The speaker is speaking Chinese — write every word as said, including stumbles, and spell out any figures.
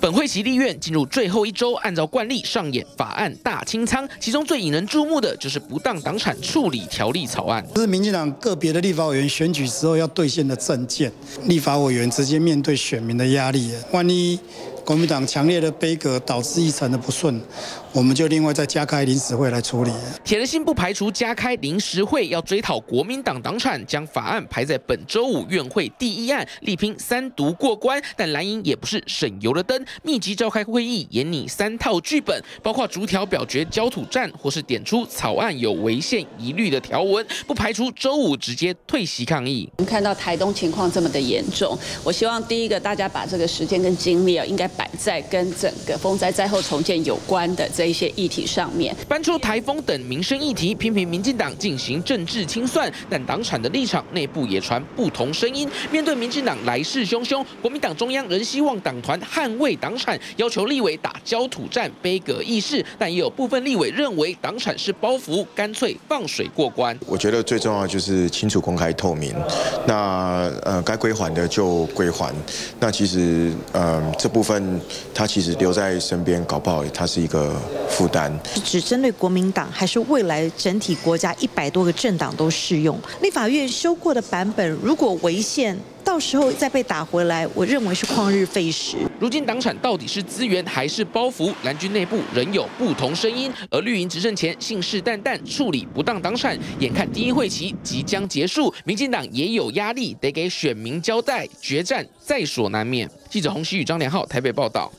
本会期立院进入最后一周，按照惯例上演法案大清仓，其中最引人注目的就是不当党产处理条例草案。这是民进党个别的立法委员选举时候要兑现的政见，立法委员直接面对选民的压力，万一国民党强烈的杯葛导致议程的不顺，我们就另外再加开临时会来处理。铁人心不排除加开临时会，要追讨国民党党产，将法案排在本周五院会第一案，力拼三读过关。但蓝营也不是省油的灯，密集召开会议，演拟三套剧本，包括逐条表决焦土战，或是点出草案有违宪疑虑的条文，不排除周五直接退席抗议。我们看到台东情况这么的严重，我希望第一个大家把这个时间跟精力啊，应该摆在跟整个风灾灾后重建有关的这一些议题上面，搬出台风等民生议题，批评民进党进行政治清算。但党产的立场内部也传不同声音。面对民进党来势汹汹，国民党中央仍希望党团捍卫党产，要求立委打焦土战、杯葛议事。但也有部分立委认为党产是包袱，干脆放水过关。我觉得最重要就是清楚、公开、透明。那呃，该归还的就归还。那其实呃，这部分。 但他其实留在身边，搞不好他是一个负担。只针对国民党，还是未来整体国家一百多个政党都适用？立法院修过的版本，如果违宪， 到时候再被打回来，我认为是旷日费时。如今党产到底是资源还是包袱？蓝军内部仍有不同声音，而绿营执政前信誓旦旦处理不当党产，眼看第一会期即将结束，民进党也有压力，得给选民交代，决战在所难免。记者洪熙宇、张良浩台北报道。